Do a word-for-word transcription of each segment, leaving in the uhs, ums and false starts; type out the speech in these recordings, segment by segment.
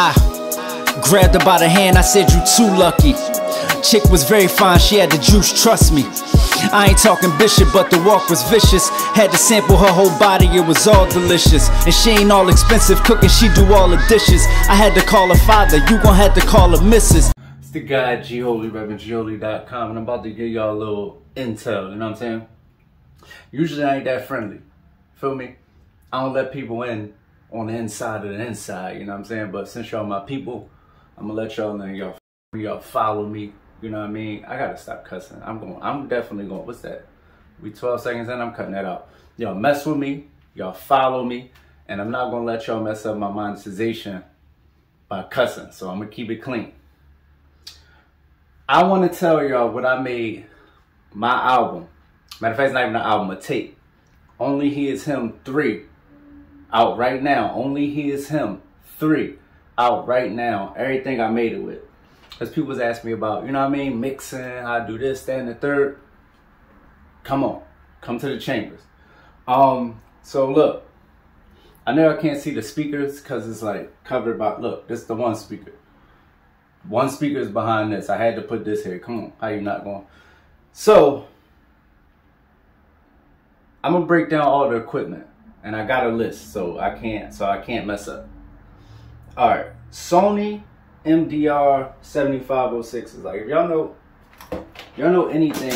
I grabbed her by the hand, I said you too lucky. Chick was very fine, she had the juice, trust me. I ain't talking bishop, but the walk was vicious. Had to sample her whole body, it was all delicious. And she ain't all expensive cooking, she do all the dishes. I had to call her father, you gon' have to call her missus. It's the guy G-HOLY, reppin' G H O L Y dot com, and I'm about to give y'all a little intel, you know what I'm saying? Usually I ain't that friendly, feel me? I don't let people in on the inside of the inside, you know what I'm saying? But since y'all my people, I'm gonna let y'all know, y'all y'all follow me. You know what I mean? I gotta stop cussing. I'm going. I'm definitely going. What's that? We twelve seconds in. I'm cutting that out. Y'all mess with me. Y'all follow me, and I'm not gonna let y'all mess up my monetization by cussing. So I'm gonna keep it clean. I want to tell y'all what I made my album. Matter of fact, it's not even an album, a tape. Only He Is Him three out right now. Only He Is Him three out right now. Everything I made it with. Because people was asking me about, you know what I mean, mixing, how I do this, that, and the third. Come on. Come to the chambers. Um, so look. I know I can't see the speakers because it's like covered by, look, this is the one speaker. One speaker is behind this. I had to put this here. Come on. How you not going? So, I'm going to break down all the equipment. And I got a list, so I can't, so I can't mess up. Alright. Sony M D R seventy-five oh six is like, if y'all know y'all know anything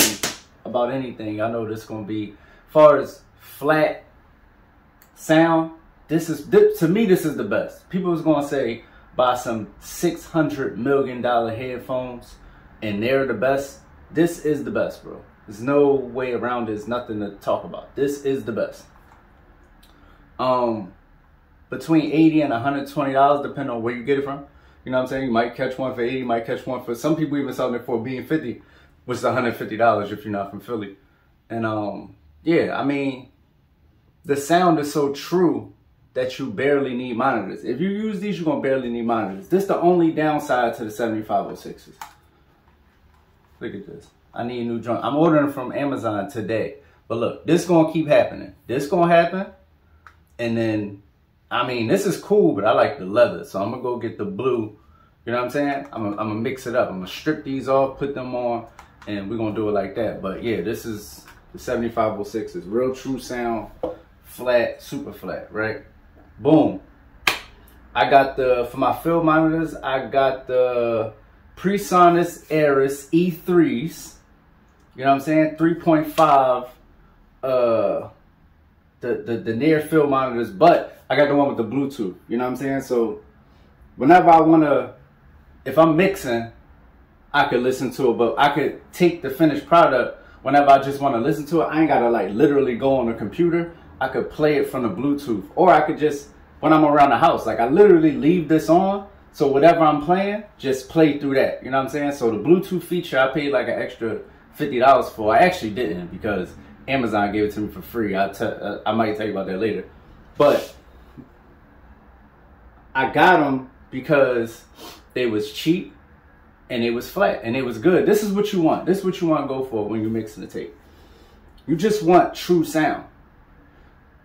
about anything, y'all know this gonna be far as flat sound. This is this, to me this is the best. People was gonna say buy some six hundred million dollar headphones and they're the best. This is the best, bro. There's no way around it. There's nothing to talk about. This is the best. Um between eighty and one hundred twenty dollars, depending on where you get it from. You know what I'm saying? You might catch one for eighty dollars, you might catch one for, some people even selling it for being fifty dollars, which is one hundred fifty dollars if you're not from Philly. And um, yeah, I mean, the sound is so true that you barely need monitors. If you use these, you're going to barely need monitors. This is the only downside to the seventy-five oh sixes. Look at this. I need a new drum. I'm ordering from Amazon today. But look, this is going to keep happening. This is going to happen. And then... I mean, this is cool, but I like the leather, so I'm going to go get the blue, you know what I'm saying? I'm going to mix it up. I'm going to strip these off, put them on, and we're going to do it like that. But yeah, this is the seventy-five oh six. It's real true sound, flat, super flat, right? Boom. I got the, for my field monitors, I got the PreSonus Eris E threes, you know what I'm saying? three point five, uh, the, the, the near field monitors, but... I got the one with the Bluetooth, you know what I'm saying? So whenever I want to, if I'm mixing, I could listen to it, but I could take the finished product whenever I just want to listen to it. I ain't got to like literally go on the computer. I could play it from the Bluetooth, or I could just, when I'm around the house, like I literally leave this on. So whatever I'm playing, just play through that, you know what I'm saying? So the Bluetooth feature, I paid like an extra fifty dollars for. I actually didn't because Amazon gave it to me for free. I, I might tell you about that later, but I got them because they was cheap and it was flat and it was good. This is what you want. This is what you want to go for when you're mixing the tape. You just want true sound.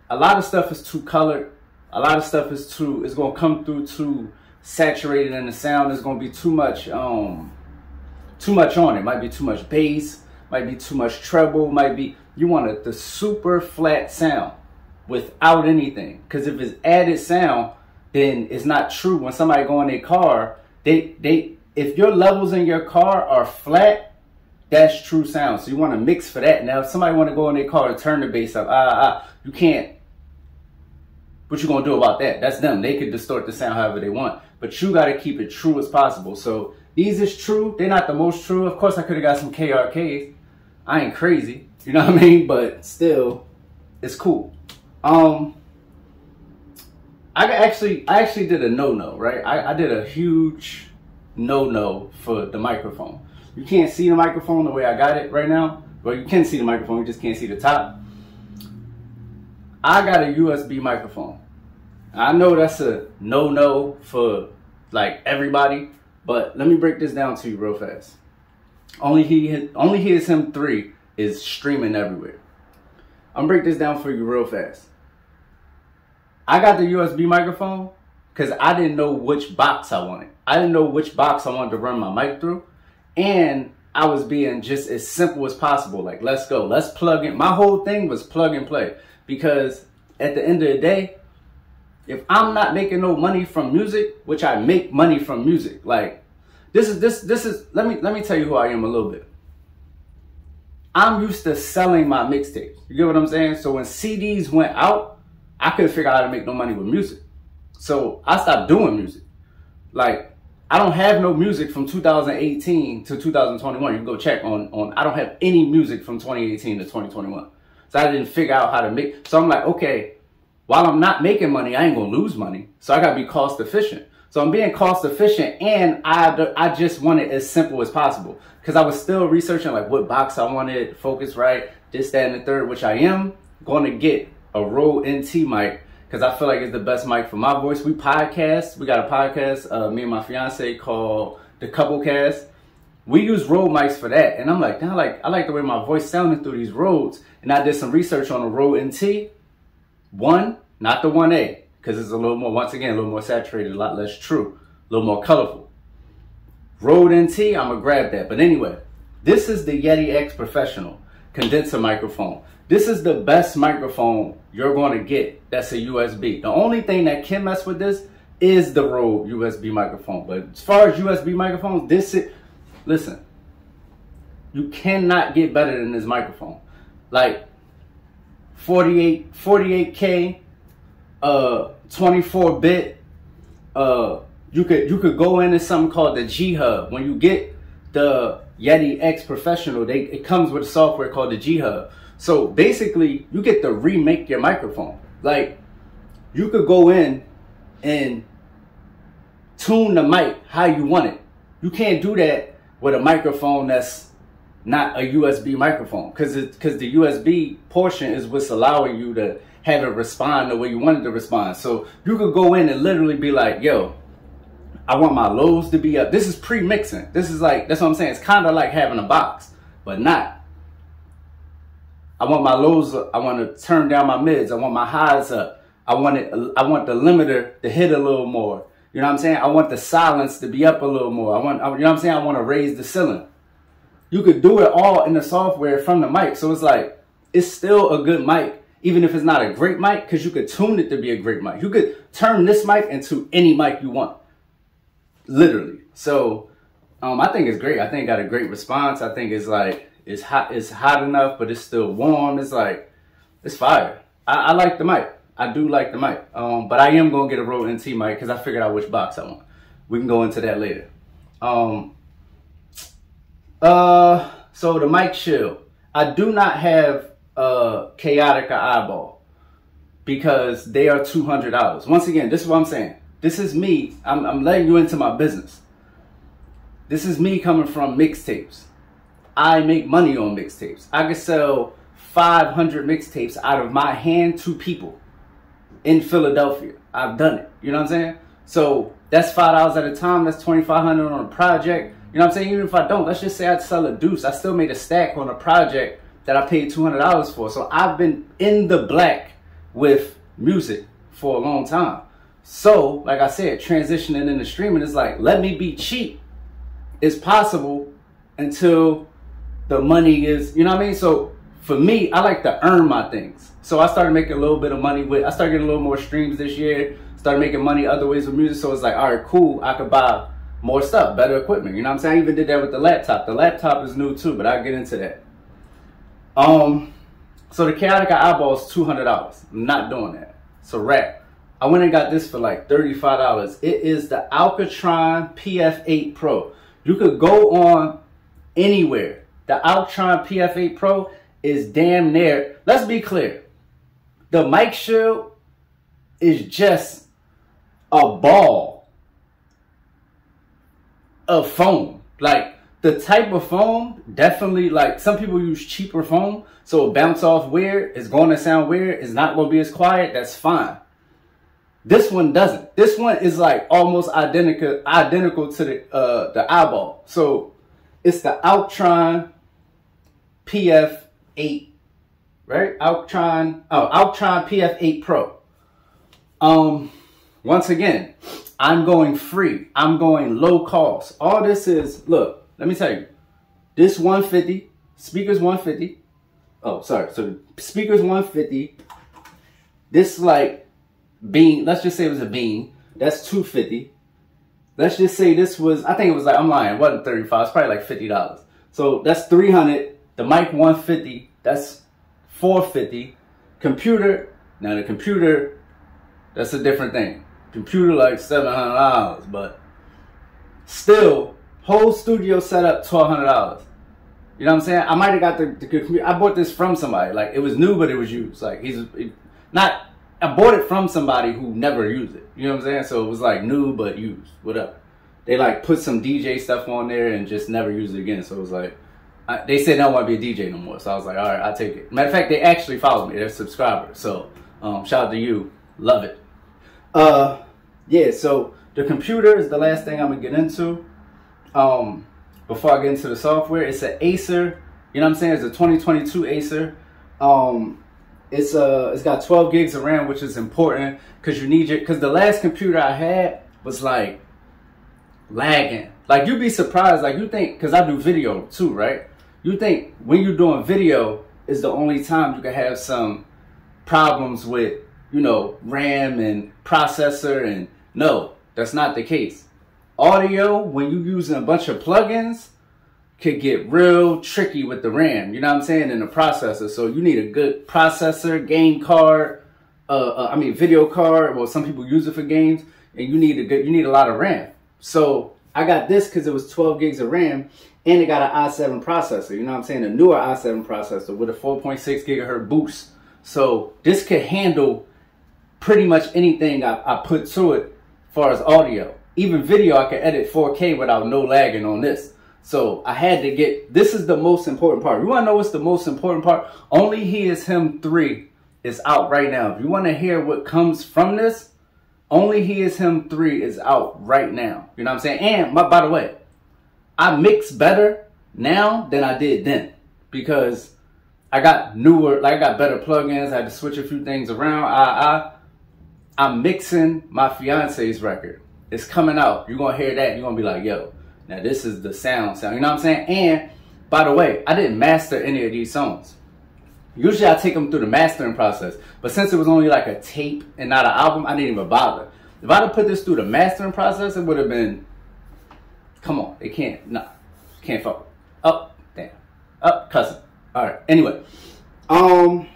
A lot of stuff is too colored. A lot of stuff is too, it's going to come through too saturated and the sound is going to be too much, um, too much on it. Might be too much bass, might be too much treble, might be, you want it, the super flat sound without anything. Because if it's added sound, then it's not true. When somebody go in their car, they they if your levels in your car are flat, that's true sound. So you want to mix for that. Now, if somebody want to go in their car and turn the bass up, ah, ah, you can't. What you gonna do about that? That's them. They could distort the sound however they want, but you gotta keep it true as possible. So these is true. They're not the most true. Of course, I could have got some K R Ks. I ain't crazy, you know what I mean? But still, it's cool. Um. I actually, I actually did a no-no, right? I, I did a huge no-no for the microphone. You can't see the microphone the way I got it right now. Well, you can see the microphone, you just can't see the top. I got a U S B microphone. I know that's a no-no for like everybody, but let me break this down to you real fast. Only He, Only He Is Him three is streaming everywhere. I'm break this down for you real fast. I got the U S B microphone because I didn't know which box I wanted. I didn't know which box I wanted to run my mic through, and I was being just as simple as possible. Like, let's go, let's plug in. My whole thing was plug and play, because at the end of the day, if I'm not making no money from music, which I make money from music, like this is this this is let me let me tell you who I am a little bit. I'm used to selling my mixtapes. You get what I'm saying? So when C Ds went out, I couldn't figure out how to make no money with music. So I stopped doing music. Like, I don't have no music from two thousand eighteen to two thousand twenty-one. You can go check on, on I don't have any music from twenty eighteen to twenty twenty-one. So I didn't figure out how to make. So I'm like, okay, while I'm not making money, I ain't going to lose money. So I got to be cost efficient. So I'm being cost efficient, and I, I just want it as simple as possible, because I was still researching like what box I wanted, focus right, this, that, and the third, which I am going to get a Rode N T mic, because I feel like it's the best mic for my voice. We podcast. We got a podcast, uh, me and my fiance, called The Couple Cast. We use Rode mics for that. And I'm like, I like, I like the way my voice sounded through these Rodes. And I did some research on a Rode N T. One, not the one A. Because it's a little more, once again, a little more saturated, a lot less true, a little more colorful. Rode N T, I'm going to grab that. But anyway, this is the Yeti X Professional Condenser Microphone. This is the best microphone you're going to get that's a U S B. The only thing that can mess with this is the Rode U S B microphone. But as far as U S B microphones, this is, listen, you cannot get better than this microphone. Like, forty-eight, forty-eight K, uh twenty-four bit, uh you could you could go into something called the G Hub. When you get the Yeti X Professional, they it comes with software called the G Hub. So basically you get to remake your microphone. Like, you could go in and tune the mic how you want it. You can't do that with a microphone that's not a U S B microphone, because it because the U S B portion is what's allowing you to have it respond the way you wanted to respond. So you could go in and literally be like, yo, I want my lows to be up. This is pre-mixing. This is like, that's what I'm saying. It's kind of like having a box, but not. I want my lows up. I want to turn down my mids. I want my highs up. I want it. I want the limiter to hit a little more. You know what I'm saying? I want the silence to be up a little more. I want, you know what I'm saying? I want to raise the ceiling. You could do it all in the software from the mic. So it's like, it's still a good mic, even if it's not a great mic, because you could tune it to be a great mic. You could turn this mic into any mic you want, literally. So um, I think it's great. I think it got a great response. I think it's like, it's hot, it's hot enough, but it's still warm. It's like, it's fire. I, I like the mic. I do like the mic. Um, but I am going to get a Rode N T mic, because I figured out which box I want. We can go into that later. Um, uh, so the mic shield. I do not have Uh, Kaotica Eyeball, because they are two hundred dollars. Once again, this is what I'm saying. This is me. I'm, I'm letting you into my business. This is me coming from mixtapes. I make money on mixtapes. I could sell five hundred mixtapes out of my hand to people in Philadelphia. I've done it. You know what I'm saying? So that's five dollars at a time. That's twenty-five hundred dollars on a project. You know what I'm saying? Even if I don't, let's just say I'd sell a deuce. I still made a stack on a project that I paid two hundred dollars for. So I've been in the black with music for a long time. So, like I said, transitioning into streaming is like, let me be cheap as possible until the money is, you know what I mean? So for me, I like to earn my things. So I started making a little bit of money with, I started getting a little more streams this year, started making money other ways with music. So it's like, all right, cool, I could buy more stuff, better equipment. You know what I'm saying? I even did that with the laptop. The laptop is new too, but I'll get into that. Um, so the Kaotica Eyeball is two hundred dollars. I'm not doing that. It's a wrap. I went and got this for like thirty-five dollars. It is the Alctron P F eight Pro. You could go on anywhere. The Alctron P F eight Pro is damn near. Let's be clear. The mic shield is just a ball of foam. Like, the type of foam, definitely, like, some people use cheaper foam, so it'll bounce off weird, it's going to sound weird, it's not going to be as quiet, that's fine. This one doesn't. This one is, like, almost identical identical to the, uh, the eyeball. So, it's the Alctron P F eight, right? Alctron, oh, Alctron P F eight Pro. Um, Once again, I'm going free. I'm going low cost. All this is, look, let me tell you, this one fifty, speakers one fifty. Oh, sorry. So speakers one fifty. This like bean, let's just say it was a bean. That's two fifty. Let's just say this was, I think it was like, I'm lying, it wasn't thirty-five, it's probably like fifty dollars. So that's three hundred. The mic one fifty, that's four fifty. Computer, now the computer, that's a different thing. Computer like seven hundred dollars, but still, whole studio setup twelve hundred dollars. You know what I'm saying? I might have got the, the computer. I bought this from somebody. Like, it was new, but it was used. Like, he's it, not, I bought it from somebody who never used it. You know what I'm saying? So it was like new, but used, whatever. They like put some D J stuff on there and just never used it again. So it was like, I, they said I don't want to be a D J no more. So I was like, all right, I'll take it. Matter of fact, they actually follow me. They're subscribers. So um, shout out to you. Love it. Uh, yeah, so the computer is the last thing I'm going to get into. Um, before I get into the software, it's an Acer, you know what I'm saying? It's a twenty twenty-two Acer. Um, it's a, it's got twelve gigs of RAM, which is important because you need your, because the last computer I had was like lagging. Like you'd be surprised, like you think, because I do video too, right? You think when you're doing video is the only time you can have some problems with, you know, RAM and processor, and no, that's not the case. Audio, when you're using a bunch of plugins, could get real tricky with the RAM, you know what I'm saying, and the processor. So you need a good processor, game card, uh, uh, I mean video card, well some people use it for games, and you need a good, you need a lot of RAM. So I got this because it was twelve gigs of RAM, and it got an i seven processor, you know what I'm saying, a newer i seven processor with a four point six gigahertz boost. So this could handle pretty much anything I, I put to it as far as audio. Even video, I can edit four K without no lagging on this. So I had to get, this is the most important part. You want to know what's the most important part? Only He Is Him three is out right now. If you want to hear what comes from this, Only He Is Him three is out right now. You know what I'm saying? And my, by the way, I mix better now than I did then because I got newer, like I got better plugins. I had to switch a few things around. I, I, I'm mixing my fiance's record. It's coming out. You're going to hear that and you're going to be like, yo, now this is the sound sound. You know what I'm saying? And by the way, I didn't master any of these songs. Usually I take them through the mastering process. But since it was only like a tape and not an album, I didn't even bother. If I'd have put this through the mastering process, it would have been, come on, it can't, nah, can't fuck. Up, damn, up, cussing. All right, anyway, um,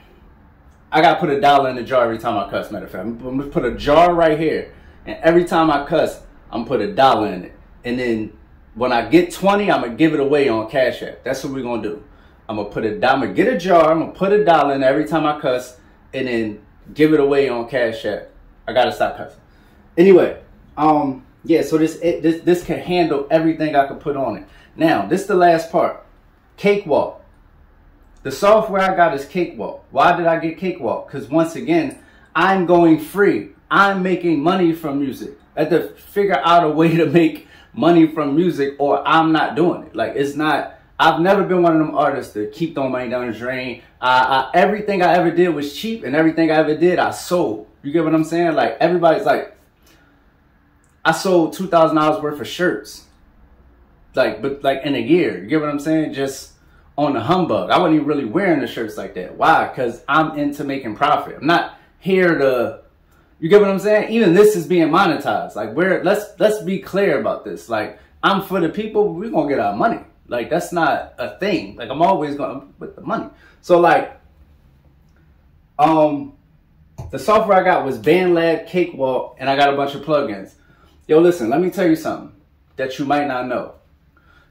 I got to put a dollar in the jar every time I cuss, matter of fact. I'm going to put a jar right here. And every time I cuss, I'm put a dollar in it. And then when I get twenty, I'm going to give it away on Cash App. That's what we're going to do. I'm going to put a dollar, I'm going to get a jar, I'm going to put a dollar in every time I cuss, and then give it away on Cash App. I got to stop cussing. Anyway, um, yeah, so this, it, this, this can handle everything I can put on it. Now, this is the last part. Cakewalk. The software I got is Cakewalk. Why did I get Cakewalk? Because once again, I'm going free. I'm making money from music. I have to figure out a way to make money from music or I'm not doing it. Like, it's not, I've never been one of them artists that keep throwing money down the drain. I, I, everything I ever did was cheap and everything I ever did, I sold. You get what I'm saying? Like, everybody's like, I sold two thousand dollars worth of shirts. Like, but like in a year, you get what I'm saying? Just on the humbug. I wasn't even really wearing the shirts like that. Why? Because I'm into making profit. I'm not here to... You get what I'm saying? Even this is being monetized. Like, we're, let's let's be clear about this. Like, I'm for the people. We're going to get our money. Like, that's not a thing. Like, I'm always going to with the money. So, like, um, the software I got was BandLab, Cakewalk, and I got a bunch of plugins. Yo, listen, let me tell you something that you might not know.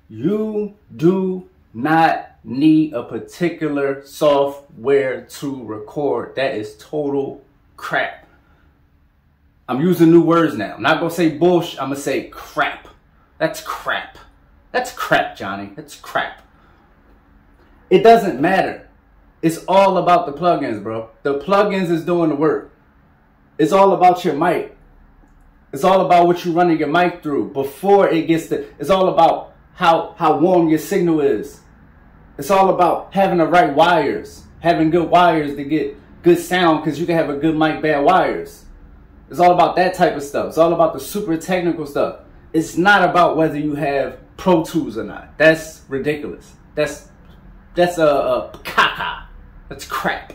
You do not need a particular software to record. That is total crap. I'm using new words now. I'm not going to say bullshit. I'm going to say crap. That's crap. That's crap, Johnny. That's crap. It doesn't matter. It's all about the plugins, bro. The plugins is doing the work. It's all about your mic. It's all about what you're running your mic through before it gets to... It's all about how, how warm your signal is. It's all about having the right wires. Having good wires to get good sound because you can have a good mic, bad wires. It's all about that type of stuff. It's all about the super technical stuff. It's not about whether you have Pro Tools or not. That's ridiculous. That's that's a, a caca. That's crap.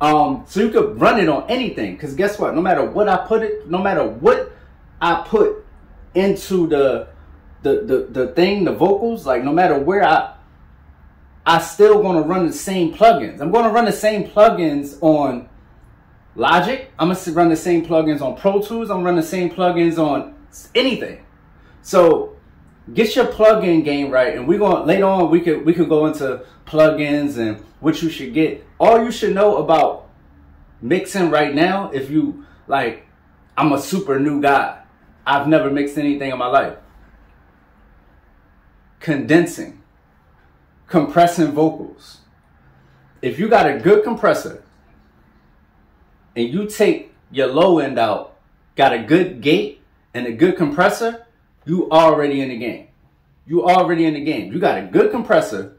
Um, so you could run it on anything, because guess what? No matter what I put it, no matter what I put into the the the, the thing, the vocals, like no matter where I, I still gonna run the same plugins. I'm gonna run the same plugins on Logic. I'm gonna run the same plugins on Pro Tools. I'm gonna run the same plugins on anything. So get your plug-in game right, and we're gonna later on we could we could go into plugins and what you should get. All you should know about mixing right now, if you like, I'm a super new guy. I've never mixed anything in my life. Condensing, compressing vocals. If you got a good compressor and you take your low end out, got a good gate and a good compressor, you already in the game. You already in the game. You got a good compressor,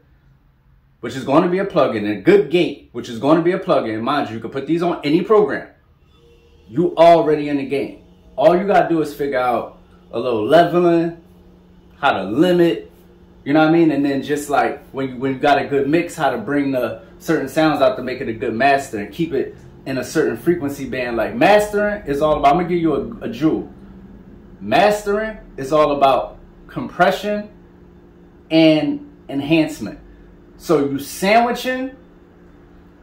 which is going to be a plugin, and a good gate, which is going to be a plugin. Mind you, you can put these on any program. You already in the game. All you got to do is figure out a little leveling, how to limit, you know what I mean? And then just like when you, when you got a good mix, how to bring the certain sounds out to make it a good master and keep it in a certain frequency band. Like mastering is all about, I'm going to give you a, a jewel. Mastering is all about compression and enhancement. So you sandwiching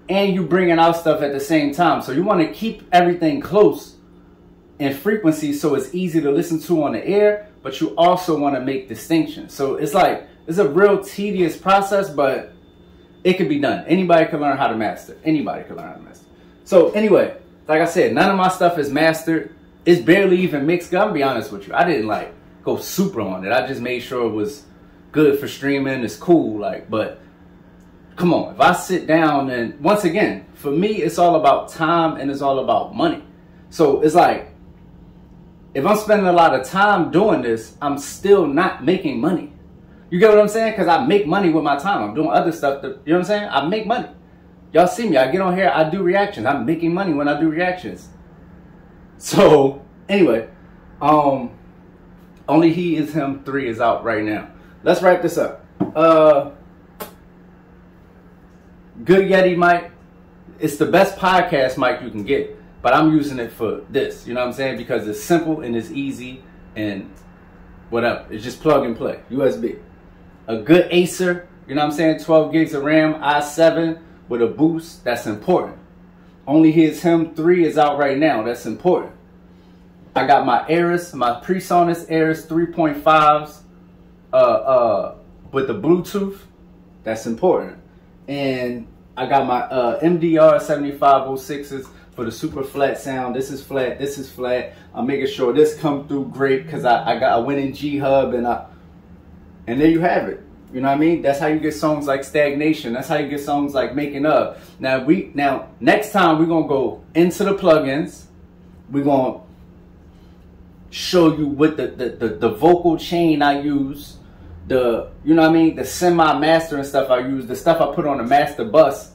and you bringing out stuff at the same time. So you want to keep everything close in frequency so it's easy to listen to on the air, but you also want to make distinctions. So it's like, it's a real tedious process, but it can be done. Anybody can learn how to master. Anybody can learn how to master. So anyway, like I said, none of my stuff is mastered. It's barely even mixed. I'm gonna be honest with you. I didn't like go super on it. I just made sure it was good for streaming. It's cool, like, but come on. If I sit down and once again, for me, it's all about time and it's all about money. So it's like, if I'm spending a lot of time doing this, I'm still not making money. You get what I'm saying? Because I make money with my time. I'm doing other stuff. That, you know what I'm saying? I make money. Y'all see me. I get on here. I do reactions. I'm making money when I do reactions. So anyway, um, Only He Is Him three is out right now. Let's wrap this up. Uh, good Yeti mic. It's the best podcast mic you can get, but I'm using it for this. You know what I'm saying? Because it's simple and it's easy and whatever. It's just plug and play. U S B. A good Acer. You know what I'm saying? twelve gigs of RAM, i seven with a boost. That's important. Only He Is Him three is out right now. That's important. I got my Eris, my PreSonus Eris three point fives uh, uh, with the Bluetooth. That's important. And I got my uh, M D R seventy-five oh sixes for the super flat sound. This is flat. This is flat. I'm making sure this come through great because I, I got I went in G Hub and I and there you have it. You know what I mean? That's how you get songs like Stagnation. That's how you get songs like Making Up. Now we now next time we're gonna go into the plugins. We're gonna show you what the, the, the, the vocal chain I use, the you know what I mean, the semi-master and stuff I use, the stuff I put on the master bus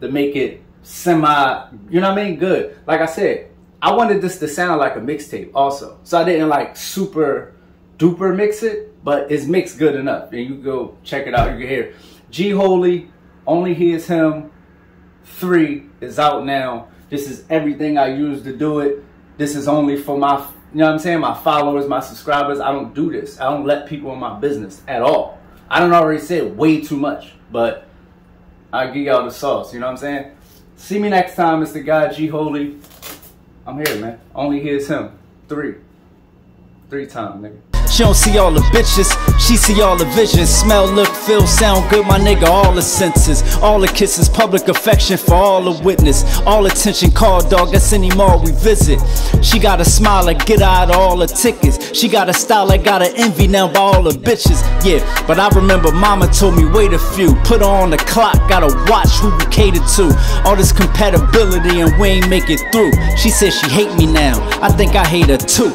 to make it semi, you know what I mean, good. Like I said, I wanted this to sound like a mixtape also. So I didn't like super duper mix it. But it's mixed good enough. And you go check it out. You can hear G-H O L Y, Only He Is Him three is out now. This is everything I use to do it. This is only for my, you know what I'm saying, my followers, my subscribers. I don't do this. I don't let people in my business at all. I don't already say way too much, but I give y'all the sauce. You know what I'm saying? See me next time. It's the guy G-H O L Y. I'm here, man. Only He Is Him three. Three time, nigga. She don't see all the bitches, she see all the visions. Smell, look, feel, sound good, my nigga, all the senses. All the kisses, public affection for all the witness. All attention, call dog, that's any mall we visit. She got a smile like get out of all the tickets. She got a style like got an envy now by all the bitches. Yeah, but I remember mama told me wait a few. Put her on the clock, gotta watch who we cater to. All this compatibility and we ain't make it through. She said she hate me now, I think I hate her too.